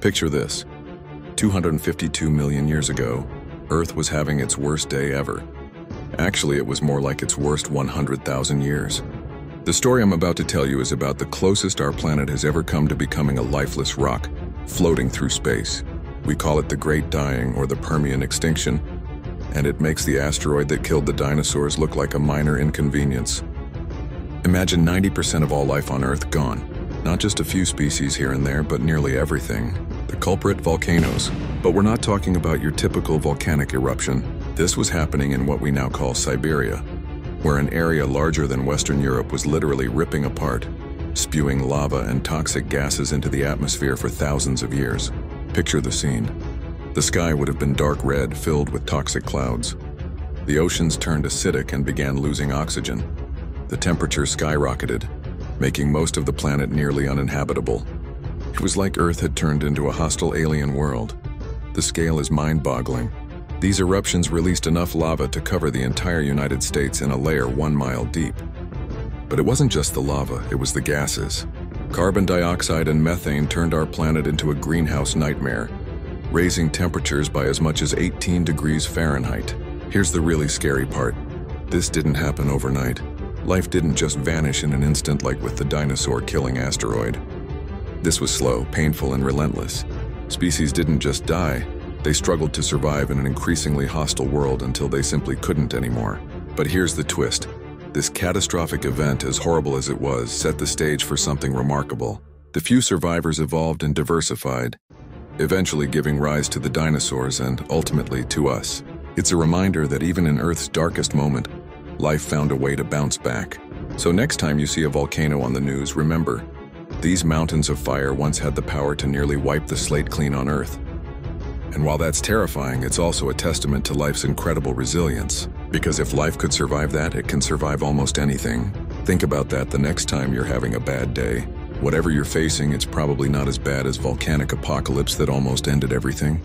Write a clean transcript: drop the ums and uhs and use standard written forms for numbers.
Picture this. 252 million years ago, Earth was having its worst day ever. Actually, it was more like its worst 100,000 years. The story I'm about to tell you is about the closest our planet has ever come to becoming a lifeless rock, floating through space. We call it the Great Dying or the Permian Extinction, and it makes the asteroid that killed the dinosaurs look like a minor inconvenience. Imagine 90% of all life on Earth gone. Not just a few species here and there, but nearly everything. The culprit, volcanoes. But we're not talking about your typical volcanic eruption. This was happening in what we now call Siberia, where an area larger than Western Europe was literally ripping apart, spewing lava and toxic gases into the atmosphere for thousands of years. Picture the scene. The sky would have been dark red, filled with toxic clouds. The oceans turned acidic and began losing oxygen. The temperature skyrocketed, making most of the planet nearly uninhabitable. It was like Earth had turned into a hostile alien world. The scale is mind-boggling. These eruptions released enough lava to cover the entire United States in a layer 1 mile deep. But it wasn't just the lava, it was the gases. Carbon dioxide and methane turned our planet into a greenhouse nightmare, raising temperatures by as much as 18 degrees Fahrenheit. Here's the really scary part. This didn't happen overnight. Life didn't just vanish in an instant like with the dinosaur-killing asteroid. This was slow, painful, and relentless. Species didn't just die, they struggled to survive in an increasingly hostile world until they simply couldn't anymore. But here's the twist. This catastrophic event, as horrible as it was, set the stage for something remarkable. The few survivors evolved and diversified, eventually giving rise to the dinosaurs and, ultimately, to us. It's a reminder that even in Earth's darkest moment, life found a way to bounce back. So next time you see a volcano on the news, remember, these mountains of fire once had the power to nearly wipe the slate clean on Earth. And while that's terrifying, it's also a testament to life's incredible resilience. Because if life could survive that, it can survive almost anything. Think about that the next time you're having a bad day. Whatever you're facing, it's probably not as bad as volcanic apocalypse that almost ended everything.